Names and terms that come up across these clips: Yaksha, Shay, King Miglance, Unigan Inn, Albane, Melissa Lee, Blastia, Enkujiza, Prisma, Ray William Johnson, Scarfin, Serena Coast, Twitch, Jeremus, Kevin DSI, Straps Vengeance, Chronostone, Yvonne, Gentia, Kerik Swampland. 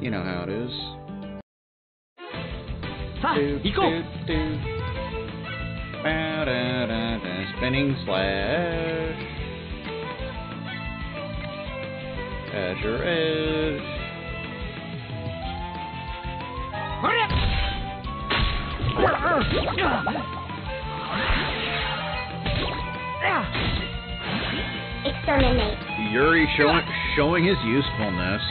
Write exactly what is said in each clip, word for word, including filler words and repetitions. You know how it is. Ha! Do, do, do. Da, da, da, da. Spinning slash. Azure Edge. Exterminate. Yuri showing showing his usefulness.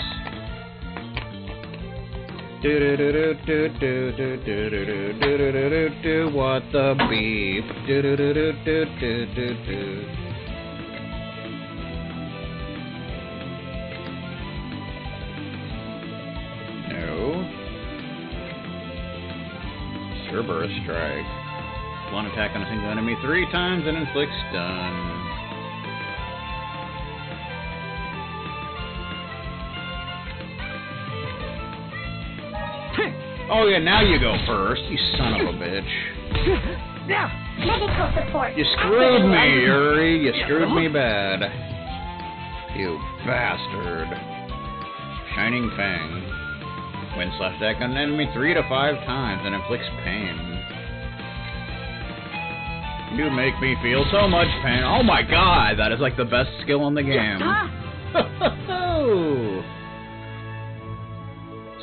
Do do do do do do do do do do do do what the beep. Do do do do do do do do. No. Cerberus Strike. One attack on a single enemy three times and inflict stun. Oh yeah, now you go first, you son of a bitch. Yeah. Medical support. You screwed me, I'm... Yuri. You screwed me bad. You bastard. Shining Fang. Win slash attack on an enemy three to five times and inflicts pain. You make me feel so much pain. Oh my god, that is like the best skill in the game. Yeah.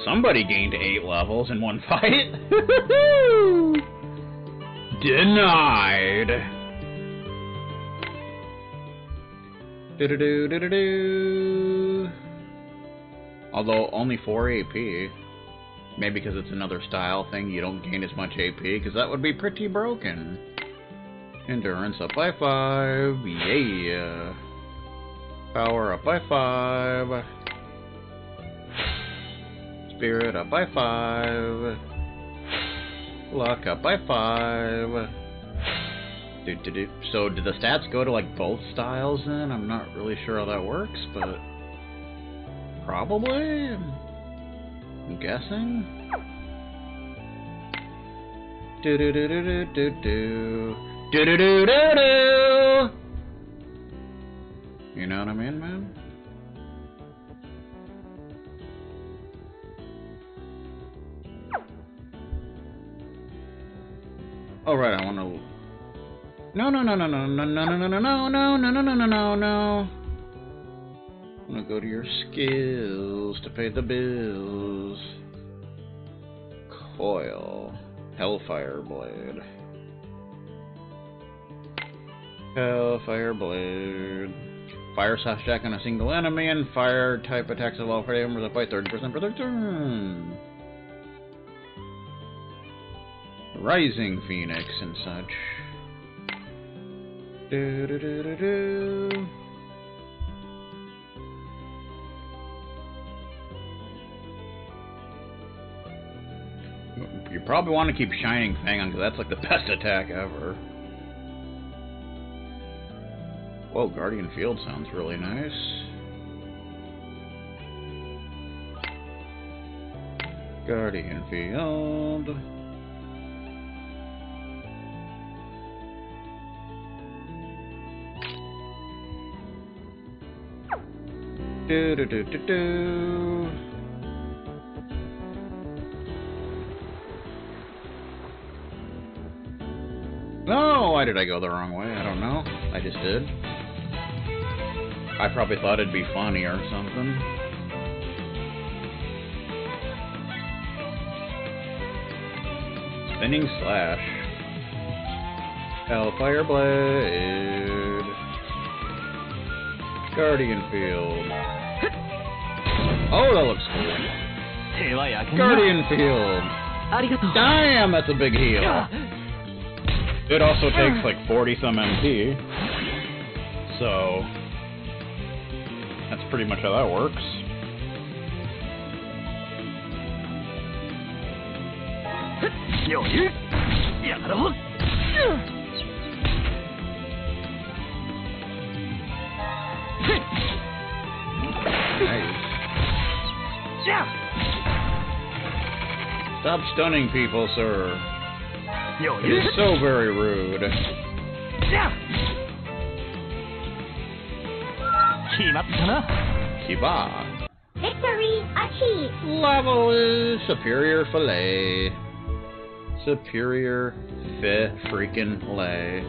Somebody gained eight levels in one fight. Denied. Do do do do do do. Although only four A P. Maybe because it's another style thing, you don't gain as much A P, because that would be pretty broken. Endurance up by five. Yeah. Power up by five. Spirit up by five. Luck up by five. Do, do, do. So, do the stats go to like both styles then? I'm not really sure how that works, but probably? I'm guessing? Do do do do do do. Do do do do do! You know what I mean, man? Oh right, I want to. No no no no no no no no no no no no no no no no no. I'm gonna go to your skills to pay the bills. Coil, Hellfire Blade, Hellfire Blade. Fire slash attack on a single enemy and fire type attacks of all party members up by thirty percent for their turn. Rising Phoenix and such. Do, do, do, do, do. You probably want to keep Shining Fang on because that's like the best attack ever. Whoa, Guardian Field sounds really nice. Guardian Field. Do, do, do, do, do. No, why did I go the wrong way? I don't know. I just did. I probably thought it'd be funny or something. Spinning slash. Hellfire Blade. Guardian Field. Oh, that looks cool. Guardian Field. Damn, that's a big heal. It also takes like forty some M P. So, that's pretty much how that works. Nice. Stop stunning people, sir. You're so very rude. Kiba. Victory achieved. Level superior fillet. Superior fi freaking fillet.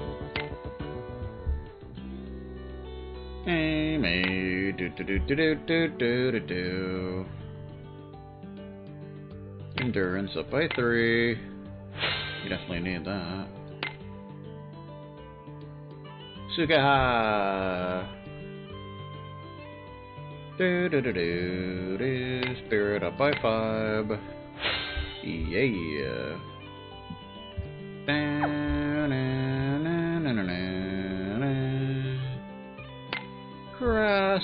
Amy, do do do do do do do do do. Endurance up by three. You definitely need that. Sugaha. Do do do do do. Spirit up by five. Yeah. Na na na na na na. Grass.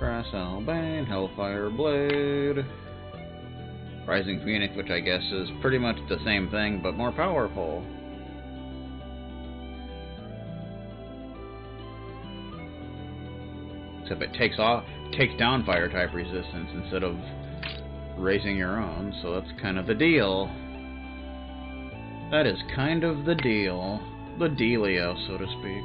Grass Albane, Hellfire Blade. Rising Phoenix, which I guess is pretty much the same thing, but more powerful. Except it takes off, takes down fire type resistance instead of raising your own, so that's kind of the deal. That is kind of the deal. The dealio, so to speak.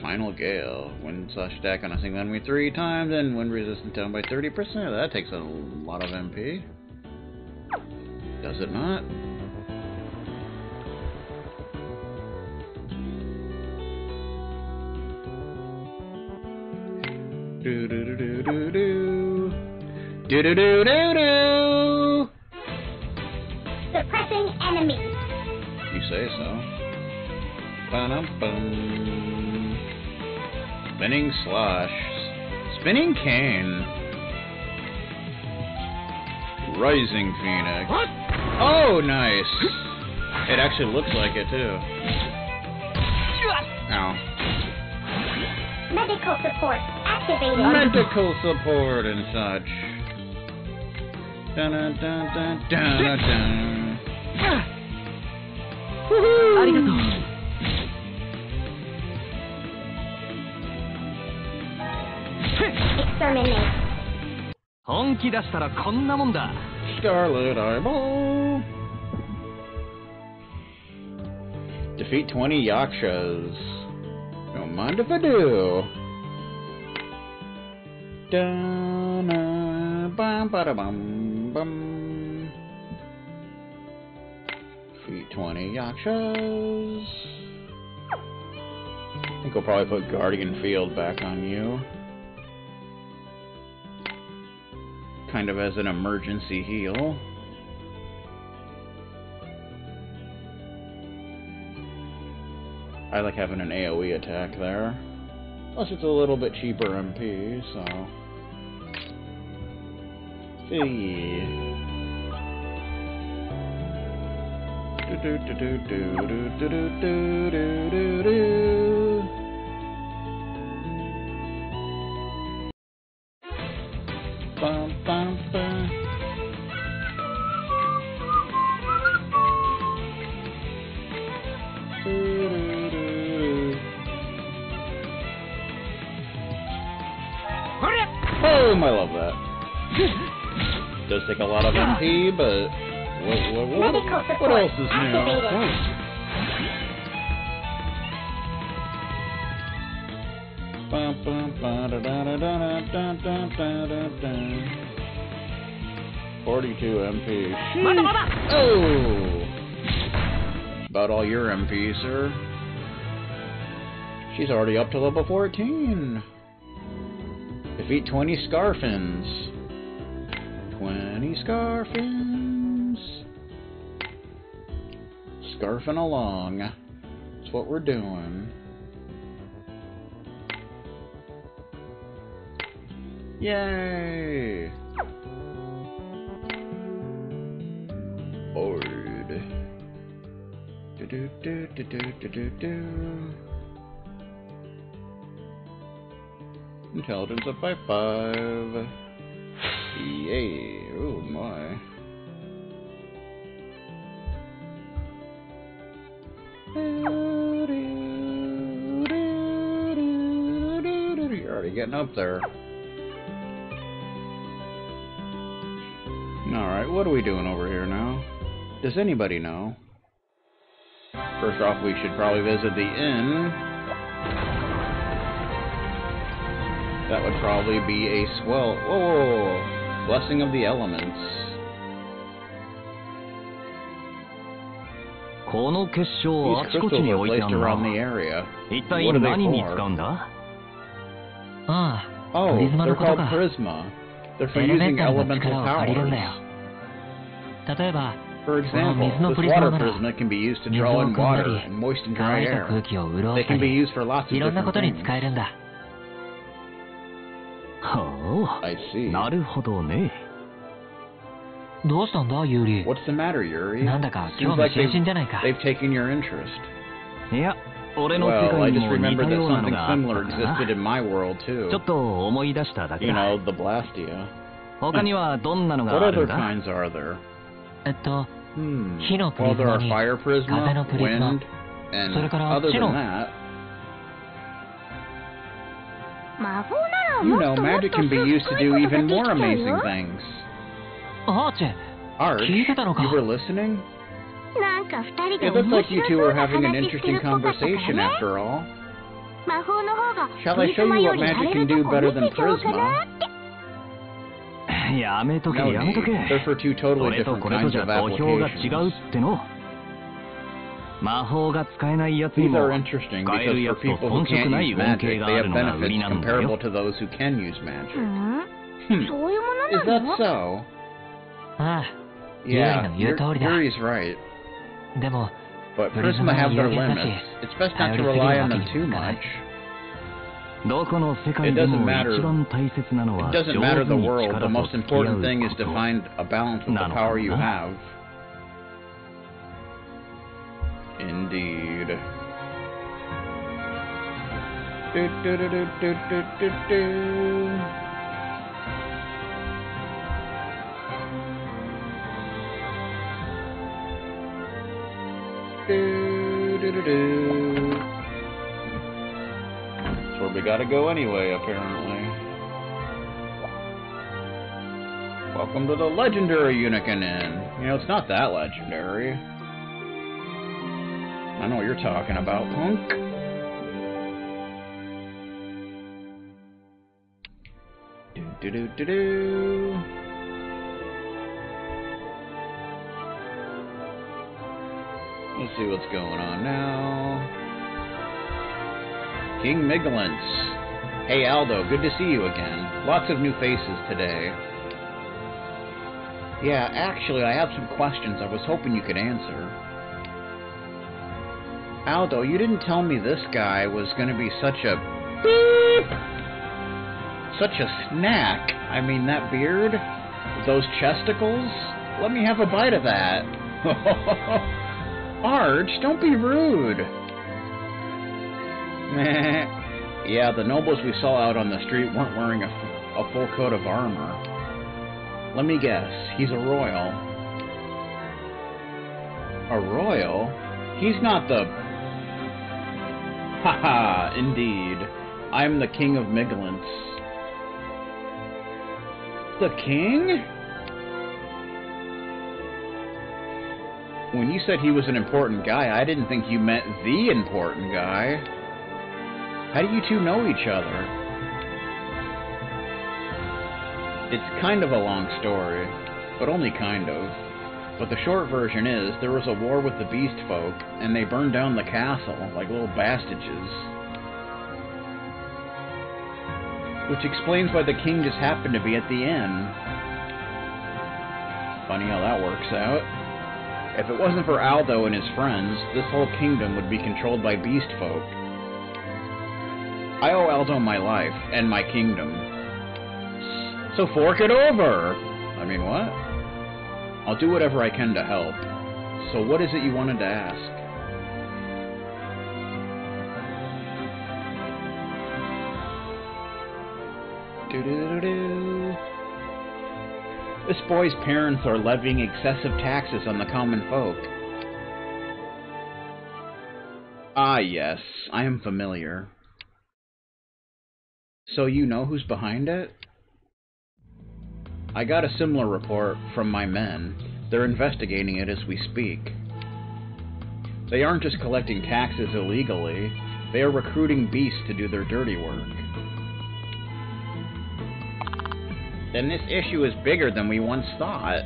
Final Gale. Wind slash attack on a single enemy three times, and wind resistance down by thirty percent. That takes a lot of M P. Does it not? Do do do do do do do do do do do. Suppressing enemy. You say so. Ba-dum-bum. Spinning slash. Spinning cane. Rising Phoenix. What? Oh, nice. It actually looks like it too. Ow. Medical support activated. Medical support and such. Dun dun dun dun dun dun. Woohoo! Arigato. Exterminate. Honki dashitara konna mon da. Scarlet Eyeball. Defeat twenty Yakshas. Don't mind if I do. Da-na-bam-ba-da-bum-bum. Defeat twenty Yakshas. I think we'll probably put Guardian Field back on you. Kind of as an emergency heal. I like having an AoE attack there. Plus it's a little bit cheaper M P, so... Hey. Do do do do do do do do do do do. Bum bum bum. I love that. It does take a lot of M P, but what, what, what, what else is new? forty-two M P. Oh! About all your M P, sir. She's already up to level fourteen. Defeat twenty Scarfins. twenty Scarfins. Scarfing along. That's what we're doing. Yay! Bored. Do do do do do do do do. Intelligence up by five. Yay. Oh my. You're already getting up there. Alright, what are we doing over here now? Does anybody know? First off, we should probably visit the inn. That would probably be a swell. Oh, blessing of the elements. These crystals are placed around the area. What are they for? Oh, they're called Prisma. They're for using elemental powers. For example, this water prisma can be used to draw in water and moisten dry air. They can be used for lots of different things. I see. What's the matter, Yuri? Seems like they've, they've taken your interest. Yeah. Well, I just remembered that something similar existed in my world, too. You know, the Blastia. What other kinds are there? Hmm. Well, there are fire prisma, wind, and other than that... You know, magic can be used to do even more amazing things. Arch, you were listening? It looks like you two are having an interesting conversation after all. Shall I show you what magic can do better than Prisma? No need. They're for two totally different kinds of applications. These are interesting because for people who can't use magic, they have benefits comparable to those who can use magic. Hmm. Is that so? Yeah, Yuri's right. But Prisma have their limits. It's best not to rely on them too much. It doesn't matter. It doesn't matter the world. The most important thing is to find a balance with the power you have. Indeed. Do, do, do, do, do, do, do. Do, do, do, do. That's where we gotta go anyway, apparently. Welcome to the legendary Unigan Inn. You know, it's not that legendary. I know what you're talking about, punk. Do, do, do, do, do. Let's see what's going on now. King Miglance. Hey Aldo, good to see you again. Lots of new faces today. Yeah, actually I have some questions I was hoping you could answer. Aldo, you didn't tell me this guy was going to be such a... Beep! Such a snack. I mean, that beard? Those chesticles? Let me have a bite of that. Arch, don't be rude. Yeah, the nobles we saw out on the street weren't wearing a, f a full coat of armor. Let me guess, he's a royal. A royal? He's not the... Haha, indeed. I'm the King of Miglance. The king? When you said he was an important guy, I didn't think you meant the important guy. How do you two know each other? It's kind of a long story, but only kind of. But the short version is, there was a war with the beast folk, and they burned down the castle like little bastages. Which explains why the king just happened to be at the inn. Funny how that works out. If it wasn't for Aldo and his friends, this whole kingdom would be controlled by beast folk. I owe Aldo my life, and my kingdom. So fork it over! I mean, what? I'll do whatever I can to help. So what is it you wanted to ask? Do-do-do-do. This boy's parents are levying excessive taxes on the common folk. Ah, yes. I am familiar. So you know who's behind it? I got a similar report from my men. They're investigating it as we speak. They aren't just collecting taxes illegally. They are recruiting beasts to do their dirty work. then this issue is bigger than we once thought.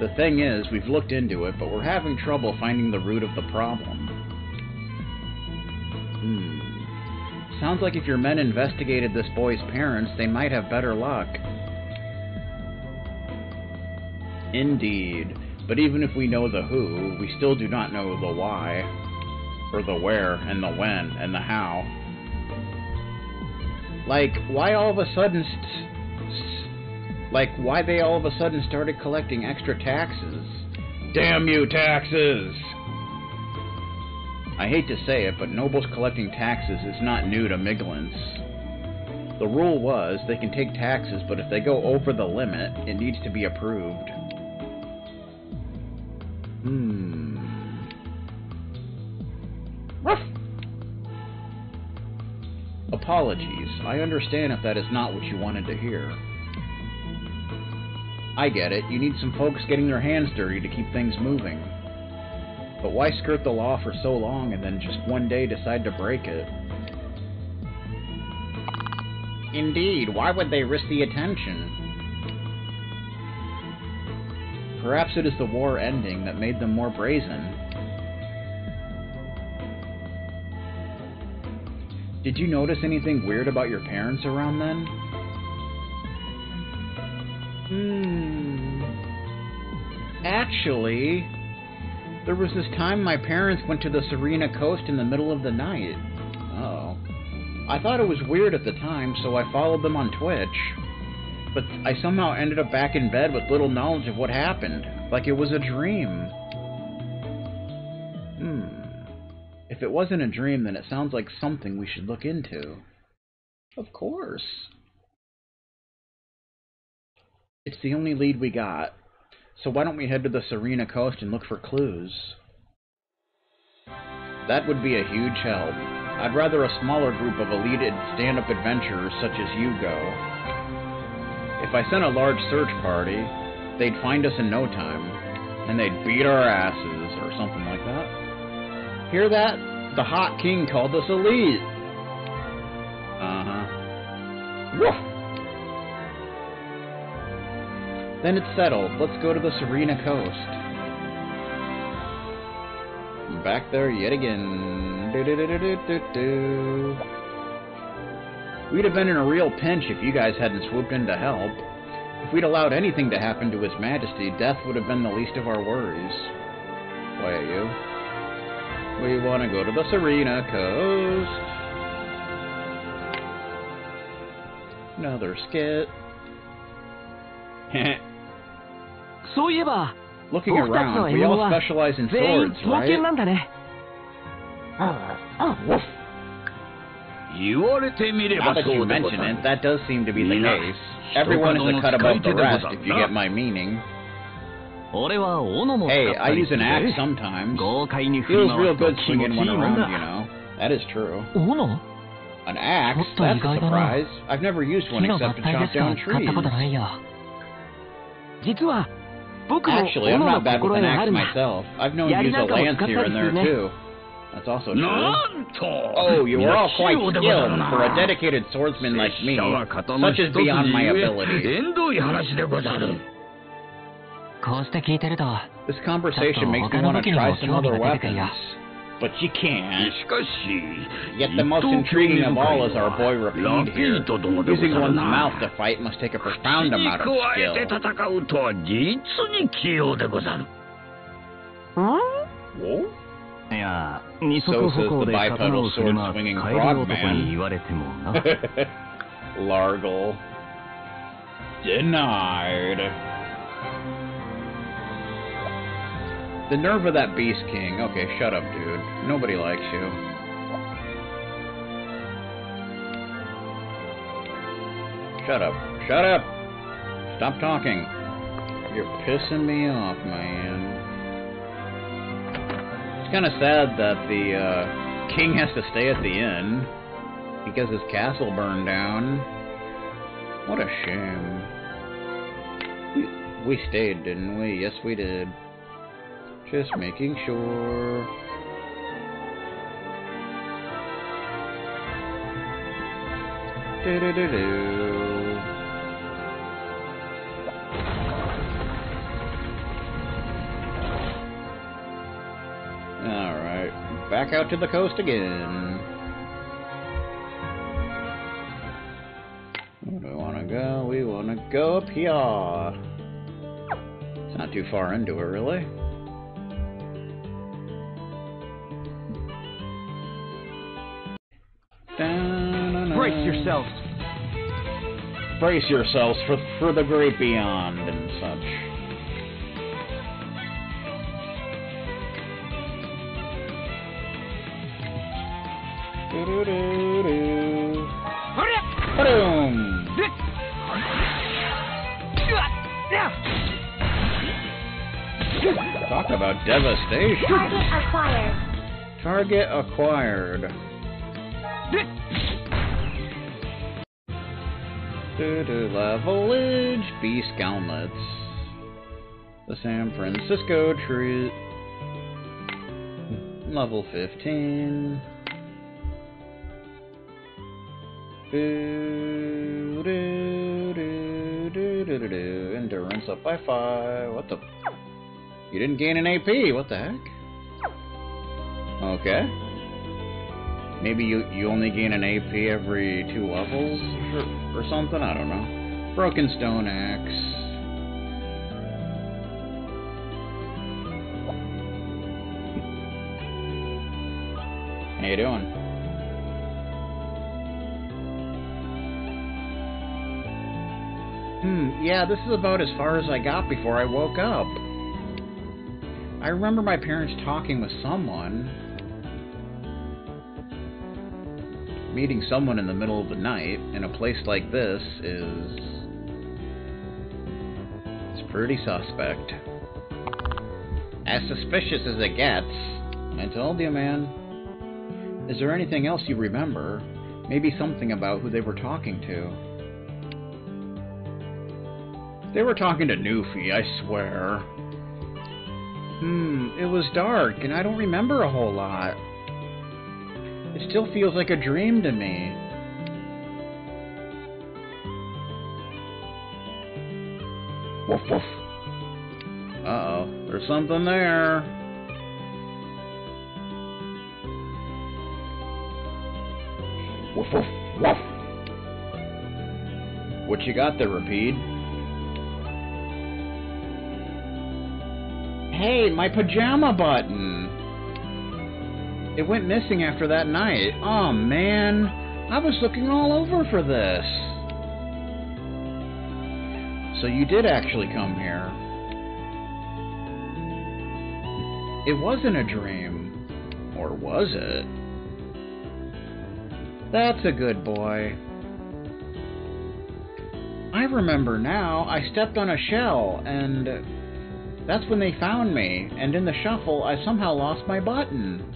The thing is, we've looked into it, but we're having trouble finding the root of the problem. Hmm. Sounds like if your men investigated this boy's parents, they might have better luck. Indeed. But even if we know the who, we still do not know the why, or the where, and the when, and the how. Like, why all of a sudden... Like, why they all of a sudden started collecting extra taxes. Damn you, taxes! I hate to say it, but nobles collecting taxes is not new to Miglance. The rule was, they can take taxes, but if they go over the limit, it needs to be approved. Hmm. Ruff! Apologies. I understand if that is not what you wanted to hear. I get it. You need some folks getting their hands dirty to keep things moving. But why skirt the law for so long and then just one day decide to break it? Indeed. Why would they risk the attention? Perhaps it is the war ending that made them more brazen. Did you notice anything weird about your parents around then? Hmm. Actually, there was this time my parents went to the Serena Coast in the middle of the night. Oh. I thought it was weird at the time, so I followed them on Twitch. But I somehow ended up back in bed with little knowledge of what happened, like it was a dream. Hmm. If it wasn't a dream, then it sounds like something we should look into. Of course. It's the only lead we got. So why don't we head to the Serena Coast and look for clues? That would be a huge help. I'd rather a smaller group of elite stand-up adventurers such as you go. If I sent a large search party, they'd find us in no time, and they'd beat our asses, or something like that. Hear that? The Hot King called us elite! Uh-huh. Woof! Then it's settled. Let's go to the Serena Coast. I'm back there yet again. Do-do-do-do-do-do-do. We'd have been in a real pinch if you guys hadn't swooped in to help. If we'd allowed anything to happen to His Majesty, death would have been the least of our worries. Why are you? We want to go to the Serena Coast. Another skit. Looking around, we all specialize in swords, right? Now that you mention it, that does seem to be the case. Everyone is a cut above the rest, if you get my meaning. Hey, I use an axe sometimes. Feels real good swinging one around, you know. That is true. An axe? That's a surprise. I've never used one except to chop down trees. Actually, I'm not bad with an axe myself. I've known to use a lance here and there, too. That's also true. Oh, you were all quite skilled for a dedicated swordsman like me. Such is beyond my ability. This conversation makes me want to try some other weapons. But you can't. Yet the most intriguing of all is our boy Rapide here. Using one's mouth to fight must take a profound amount of skill. Whoa? So says the bipedal sword-swinging frogman. Largle. Denied. The nerve of that beast king. Okay, shut up, dude. Nobody likes you. Shut up. Shut up! Stop talking. You're pissing me off, man. It's kind of sad that the uh, king has to stay at the inn because his castle burned down. What a shame. We, we stayed, didn't we? Yes, we did. Just making sure. Do-do-do-do. Alright, back out to the coast again. Where do we want to go? We want to go up here. It's not too far into it, really. Brace yourselves. Brace yourselves for, for the great beyond and such. Do do do do. Hurry up! Boom! Talk about devastation. Target acquired. Target acquired. Levelage Beast Gauntlets. The San Francisco Treat. Level fifteen. Do, do, do, do, do, do, do. Endurance up by five. What the? You didn't gain an A P. What the heck? Okay. Maybe you, you only gain an A P every two levels or, or something? I don't know. Broken Stone Axe. How you doing? Hmm, yeah, this is about as far as I got before I woke up. I remember my parents talking with someone. Meeting someone in the middle of the night in a place like this is... it's pretty suspect. As suspicious as it gets. I told you, man. Is there anything else you remember? Maybe something about who they were talking to. They were talking to Newfie, I swear. Hmm, it was dark, and I don't remember a whole lot. It still feels like a dream to me. Woof woof. Uh-oh. There's something there. Woof woof woof. What you got there, Rapide? Hey, my pajama button! It went missing after that night. Oh man, I was looking all over for this. So you did actually come here. It wasn't a dream. Or was it? That's a good boy. I remember now, I stepped on a shell, and that's when they found me. And in the shuffle, I somehow lost my button.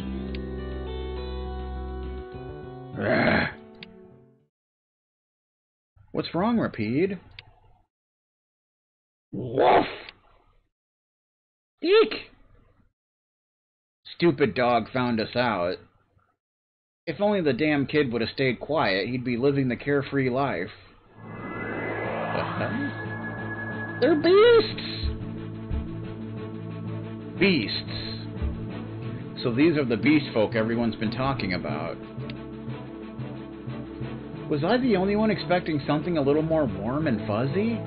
What's wrong, Rapide? Woof! Eek! Stupid dog found us out. If only the damn kid would have stayed quiet, he'd be living the carefree life. Uh-huh. They're beasts! Beasts. So these are the beast folk everyone's been talking about. Was I the only one expecting something a little more warm and fuzzy?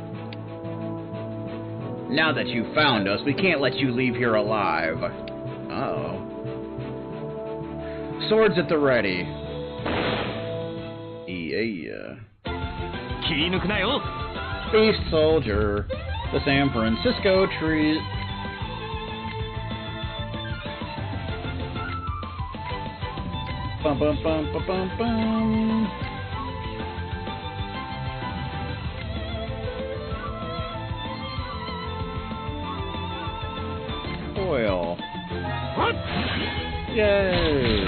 Now that you found us, we can't let you leave here alive. Uh-oh. Swords at the ready. Yeah. Beast Soldier. The San Francisco Treat. Bum bum bum bum bum bum. Oil. What? Yay!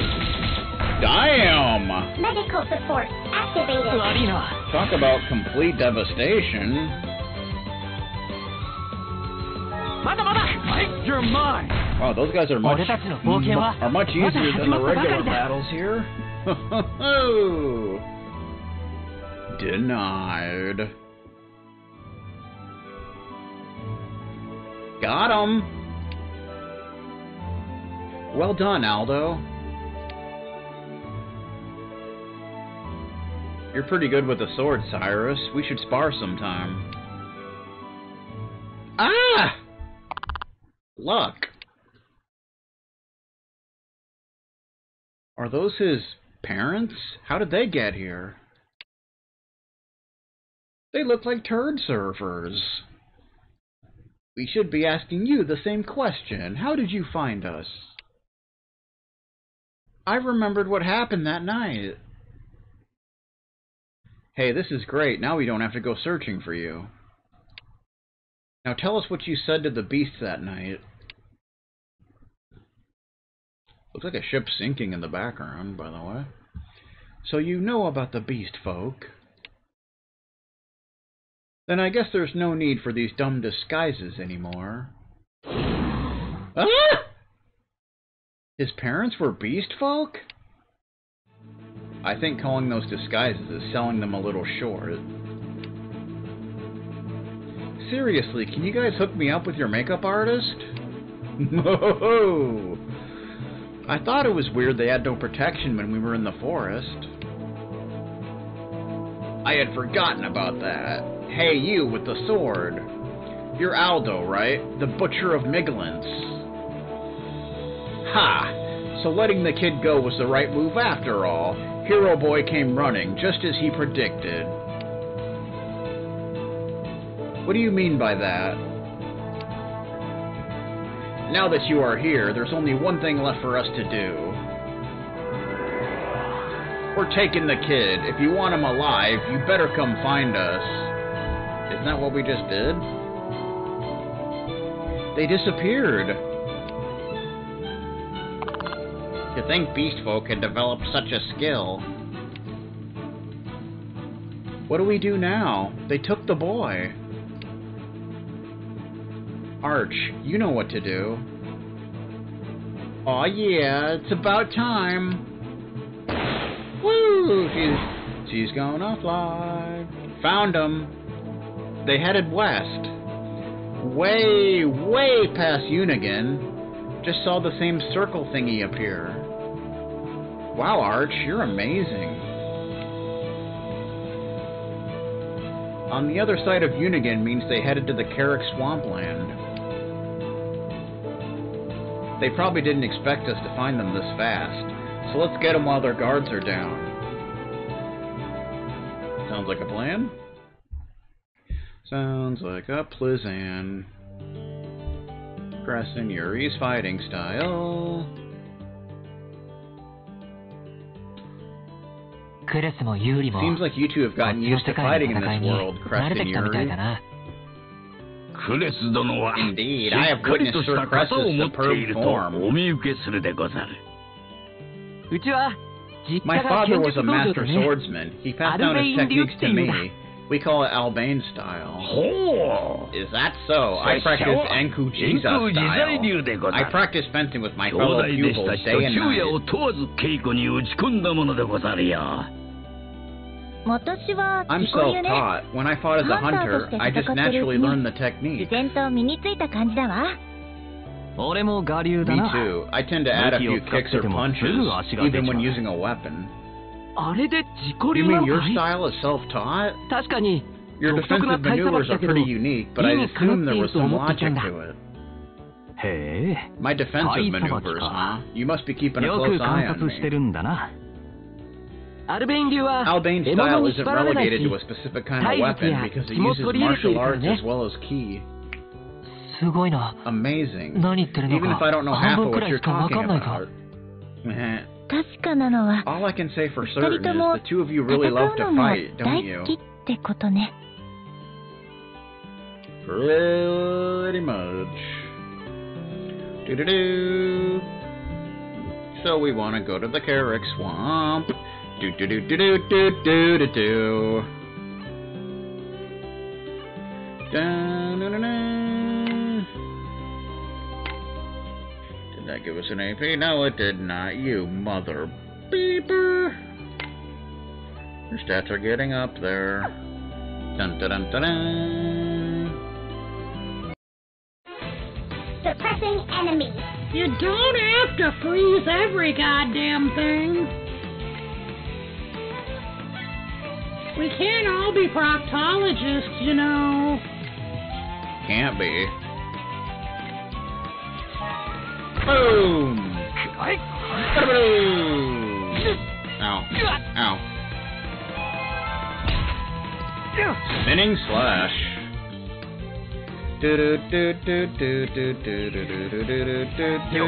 Damn! Medical support activated. Larina. Talk about complete devastation. Mada, mada. You're mine. Wow, those guys are much are much easier than the regular battles here. Denied. Got him! Well done, Aldo. You're pretty good with the sword, Cyrus. We should spar sometime. Ah! Luck. Are those his parents? How did they get here? They look like turd surfers. We should be asking you the same question. How did you find us? I remembered what happened that night. Hey, this is great. Now we don't have to go searching for you. Now tell us what you said to the beast that night. Looks like a ship sinking in the background, by the way. So you know about the beast folk. Then I guess there's no need for these dumb disguises anymore. Ah! His parents were beast folk? I think calling those disguises is selling them a little short. Seriously, can you guys hook me up with your makeup artist? No! I thought it was weird they had no protection when we were in the forest. I had forgotten about that. Hey, you with the sword. You're Aldo, right? The Butcher of Miglance. Ha! So letting the kid go was the right move after all. Hero Boy came running, just as he predicted. What do you mean by that? Now that you are here, there's only one thing left for us to do. We're taking the kid. If you want him alive, you better come find us. Isn't that what we just did? They disappeared. To think beast folk had developed such a skill. What do we do now? They took the boy. Arch, you know what to do. Aw, yeah, it's about time. Woo! She's, she's gonna fly. Found him. They headed west, way, way past Unigan. Just saw the same circle thingy appear. Wow, Arch, you're amazing. On the other side of Unigan means they headed to the Kerik Swampland. They probably didn't expect us to find them this fast, so let's get them while their guards are down. Sounds like a plan. Sounds like a Plizan. Grass and Yuri's fighting style. Seems like you two have gotten used to fighting in this world, Crest and Yuri. Indeed, I have witnessed Sir Crest's superb form. My father was a master swordsman. He passed down his techniques to me. We call it Albane style. Oh. Is that so? I practice Enkujiza style. I practice fencing with my fellow pupils day and night. I'm self-taught. When I fought as a hunter, I just naturally learned the technique. Me too. I tend to add a few kicks or punches, even when using a weapon. You mean your style is self-taught? Your defensive maneuvers are pretty unique, but I assume there was some logic to it. Hey, my defensive maneuvers, huh? You must be keeping a close eye on me. Albane style isn't relegated to a specific kind of weapon because it uses martial arts as well as ki. Amazing. Even if I don't know half of what you're talking about. All I can say for certain is the two of you really love to fight, don't you? Pretty much. Do-do-do. So we want to go to the Kerik Swamp. Do-do-do-do-do-do-do-do-do. Da-na-na-na. Did that give us an A P? No, it did not. You mother beeper. Your stats are getting up there. Dun dun dun dun dun. Suppressing enemies. You don't have to freeze every goddamn thing. We can't all be proctologists, you know. Can't be. Boom! Ow. Ow. Spinning slash. Do do do do do do do do do do do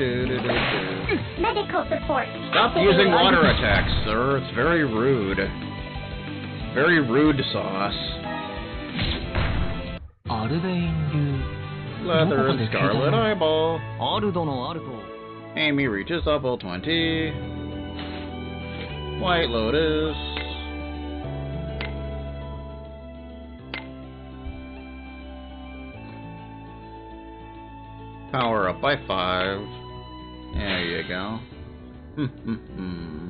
do do. Medical support. Stop using water attacks, sir. It's very rude. Very rude sauce. Leather and Scarlet Eyeball. Amy reaches level twenty. White Lotus. Power up by five. There you go. Hmm.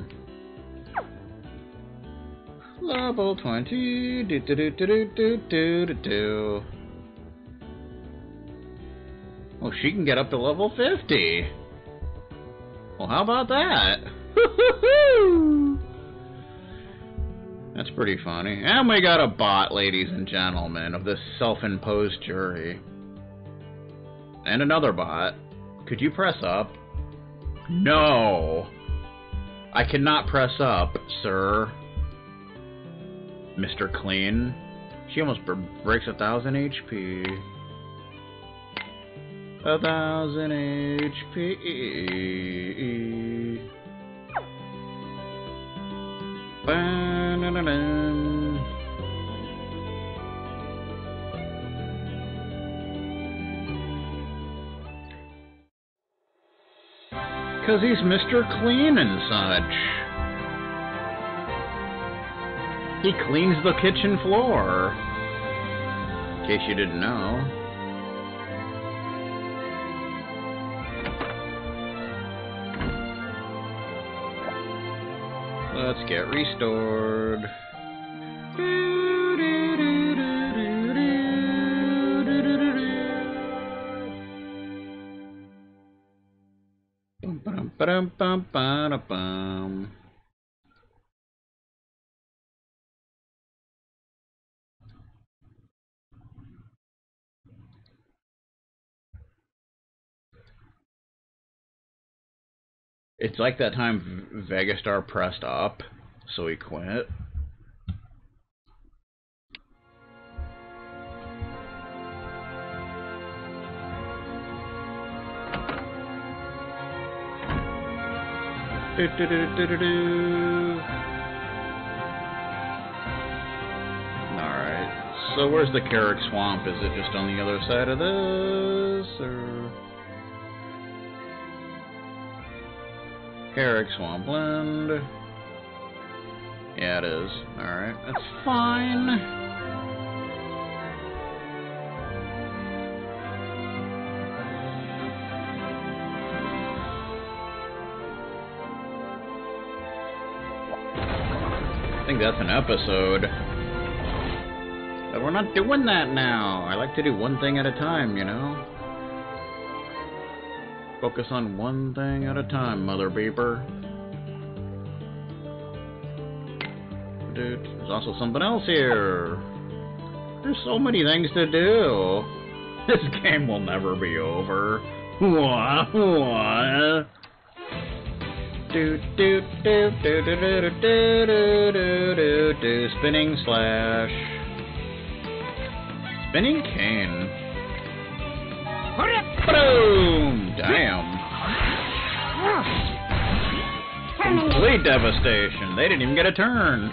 Level twenty. Do do do do do do do do. Well, she can get up to level fifty. Well, how about that? That's pretty funny. And we got a bot, ladies and gentlemen, of this self-imposed jury. And another bot. Could you press up? No. I cannot press up, sir. Mister Clean. She almost breaks a thousand H P. A thousand H P. Ba-na-na-na. Because he's Mister Clean and such. He cleans the kitchen floor. In case you didn't know. Let's get restored. Ba-dum, bum, ba-dum, bum. It's like that time Vegastar pressed up, so he quit. Do, do, do, do, do, do. Alright, so where's the Kerik Swamp? Is it just on the other side of this, or...? Kerik Swampland. Yeah, it is. Alright, that's fine. I think that's an episode. But we're not doing that now. I like to do one thing at a time, you know? Focus on one thing at a time, Mother Beeper. Dude, there's also something else here. There's so many things to do. This game will never be over. What? What? Do do do do do do do do do do. Spinning slash. Spinning cane. Boom! Damn. Complete devastation. They didn't even get a turn.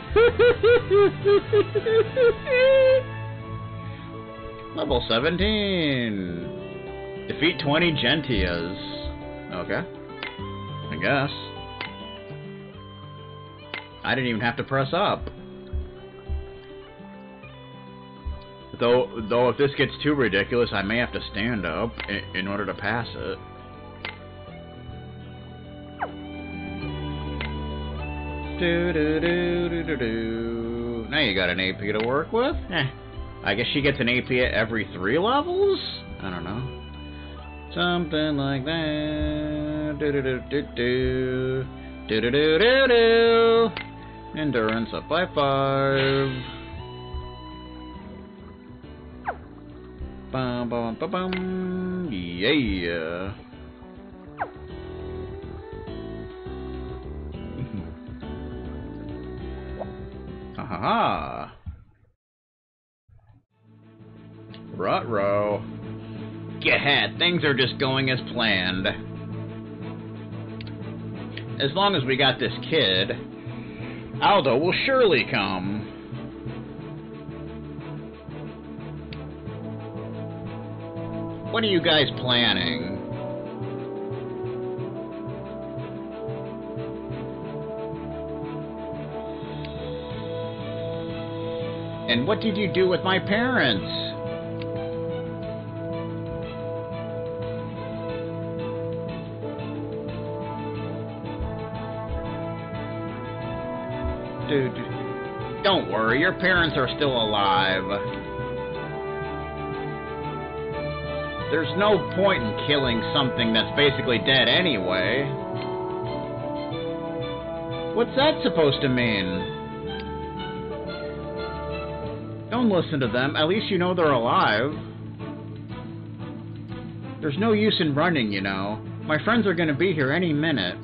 Level seventeen. Defeat twenty Gentias. Okay. I guess. I didn't even have to press up. Though, though if this gets too ridiculous, I may have to stand up in, in order to pass it. Do, do, do, do, do, do. Now you got an A P to work with. Eh. I guess she gets an A P at every three levels? I don't know. Something like that. Do, do, do, do, do. Do, do, do, do, do. Endurance up by five. Bum, bum, bum, bum. Yeah. Aha! Ruh-roh. Gehad, things are just going as planned. As long as we got this kid, Aldo will surely come. What are you guys planning? And what did you do with my parents? Dude, don't worry, your parents are still alive. There's no point in killing something that's basically dead anyway. What's that supposed to mean? Don't listen to them. At least you know they're alive. There's no use in running, you know. My friends are going to be here any minute.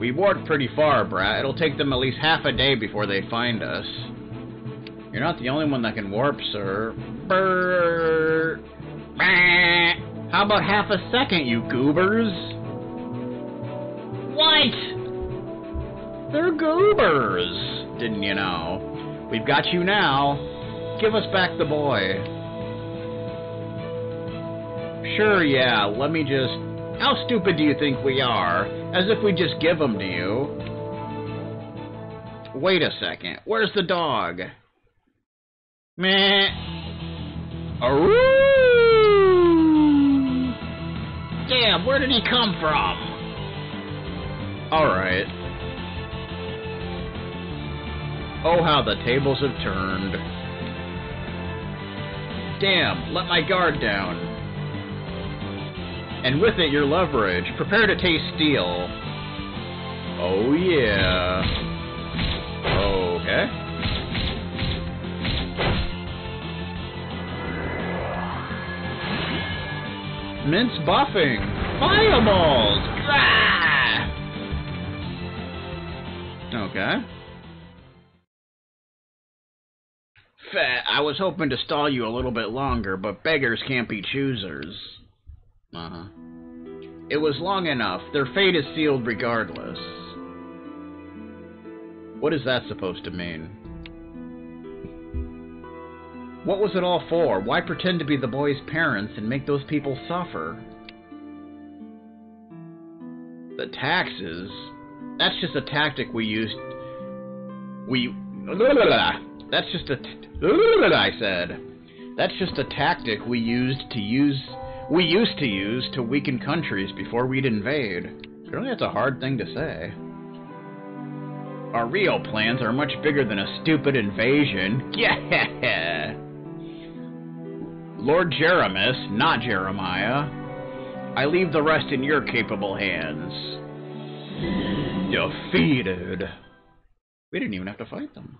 We walked pretty far, brat. It'll take them at least half a day before they find us. You're not the only one that can warp, sir. Brrr. Brrr. How about half a second, you goobers? What? They're goobers. Didn't you know? We've got you now. Give us back the boy. Sure, yeah, let me just... How stupid do you think we are? As if we just give him to you. Wait a second. Where's the dog? Meh. Aroo! Damn, where did he come from? Alright. Oh, how the tables have turned. Damn, let my guard down. And with it, your leverage. Prepare to taste steel. Oh, yeah. Okay. Mince buffing. Fireballs! Ah! Okay. I was hoping to stall you a little bit longer, but beggars can't be choosers. Uh-huh. It was long enough. Their fate is sealed regardless. What is that supposed to mean? What was it all for? Why pretend to be the boy's parents and make those people suffer? The taxes? That's just a tactic we used... We... That's just a... T I said. That's just a tactic we used to use... We used to use to weaken countries before we'd invade. Really, that's a hard thing to say. Our real plans are much bigger than a stupid invasion. Yeah! Lord Jeremus, not Jeremiah. I leave the rest in your capable hands. Defeated. We didn't even have to fight them.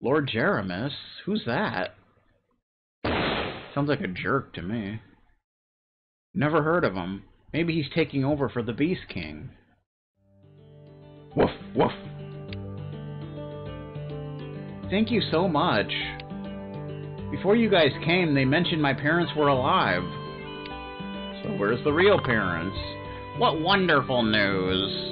Lord Jeremus? Who's that? Sounds like a jerk to me. Never heard of him. Maybe he's taking over for the Beast King. Woof, woof. Thank you so much. Before you guys came, they mentioned my parents were alive. So where's the real parents? What wonderful news!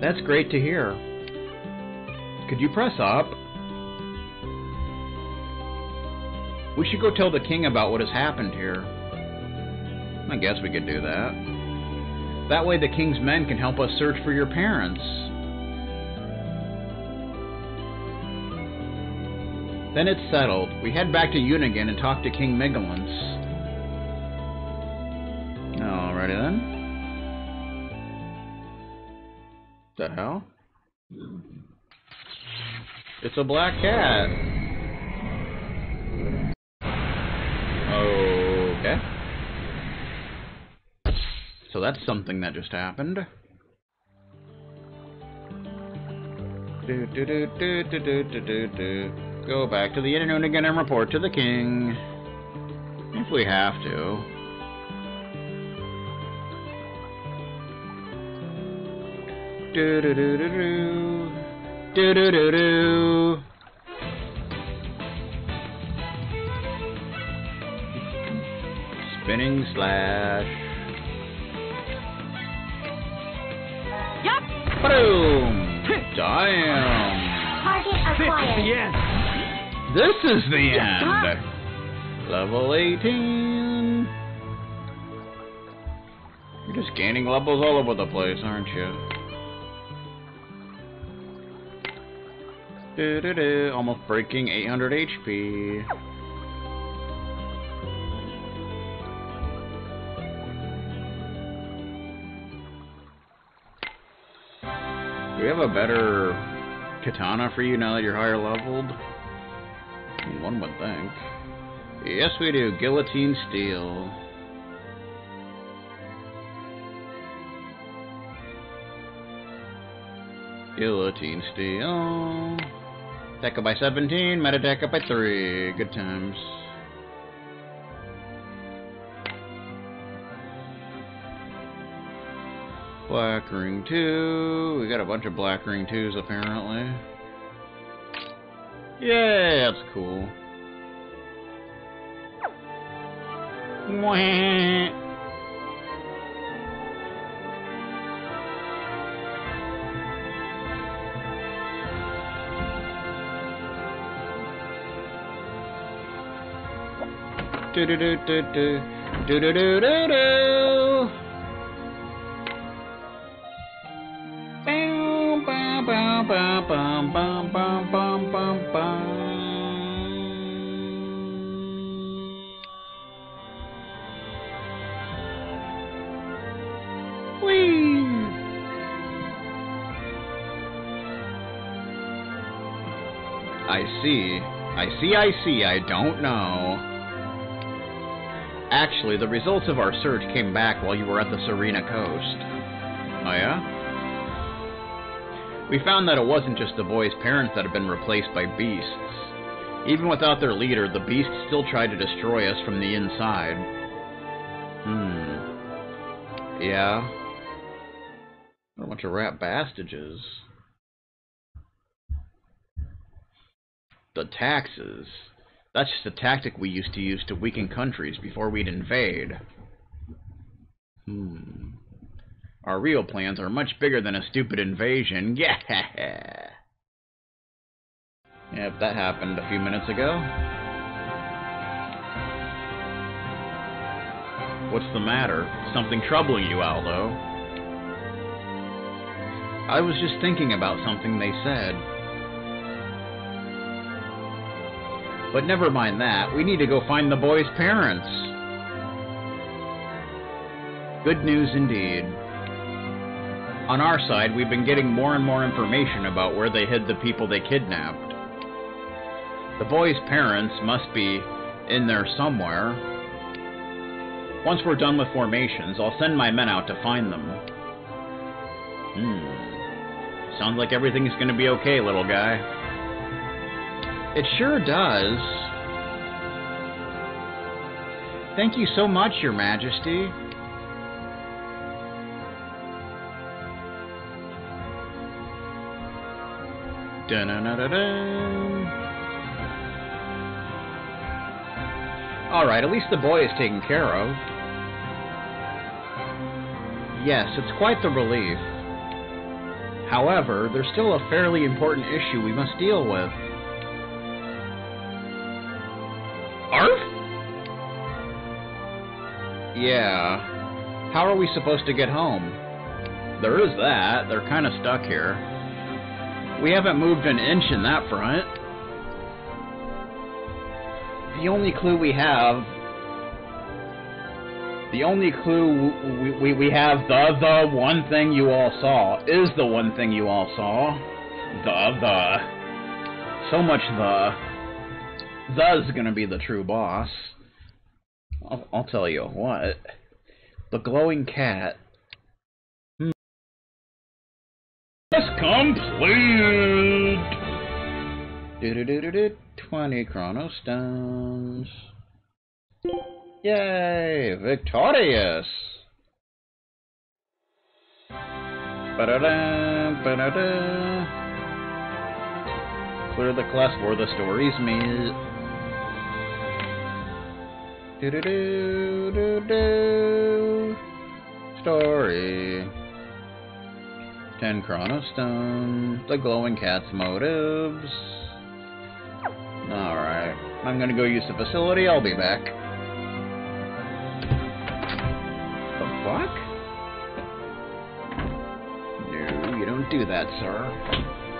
That's great to hear. Could you press up? We should go tell the king about what has happened here. I guess we could do that. That way the king's men can help us search for your parents. Then it's settled. We head back to Unigan and talk to King Miglance. Alrighty then. The hell? It's a black cat. Okay. So that's something that just happened. Do, do, do, do, do, do, do, do. Go back to the internet again and report to the king. If we have to. Do, do, do, do, do. Do, do, do, do. Spinning slash. Yup. Boom. Damn. Target acquired. Yes. This is the end. Level eighteen. You're just gaining levels all over the place, aren't you? Do do do. Almost breaking eight hundred H P. Do we have a better katana for you now that you're higher leveled? I mean, one would think. Yes, we do. Guillotine Steel. Guillotine Steel. Attack up by seventeen, meta attack up by three. Good times. Black Ring two. We got a bunch of Black Ring twos apparently. Yeah, that's cool. Mwah. Do do do do do do do do do do. Bum, bum, bum, bum, bum, bum, bum. Whee! I see. I see, I see, I don't know. Actually, the results of our search came back while you were at the Serena Coast. Oh, yeah? We found that it wasn't just the boy's parents that had been replaced by beasts. Even without their leader, the beasts still tried to destroy us from the inside. Hmm. Yeah. What a bunch of rat bastages. The taxes. That's just a tactic we used to use to weaken countries before we'd invade. Hmm. Our real plans are much bigger than a stupid invasion. Yeah! Yep, that happened a few minutes ago. What's the matter? Something troubling you, Aldo? I was just thinking about something they said. But never mind that. We need to go find the boy's parents. Good news indeed. On our side, we've been getting more and more information about where they hid the people they kidnapped. The boys' parents must be in there somewhere. Once we're done with formations, I'll send my men out to find them. Hmm. Sounds like everything's gonna be okay, little guy. It sure does. Thank you so much, Your Majesty. Alright, at least the boy is taken care of. Yes, it's quite the relief. However, there's still a fairly important issue we must deal with. Arf? Yeah. How are we supposed to get home? There is that. They're kind of stuck here. We haven't moved an inch in that front. the only clue we have. The only clue we, we, we have, the, the one thing you all saw, is the one thing you all saw. The, the. So much the. The's gonna be the true boss. I'll, I'll tell you what. The glowing cat. Hmm. It's complete! Do-do-do-do-do. twenty chronostones. Yay! Victorious! Ba-da-da, ba-da-da. Clear the class where the stories meet. Do-do-do-do-do. Story. ten chronostones. The glowing cat's motives. Alright. I'm gonna go use the facility. I'll be back. Fuck? No, you don't do that, sir.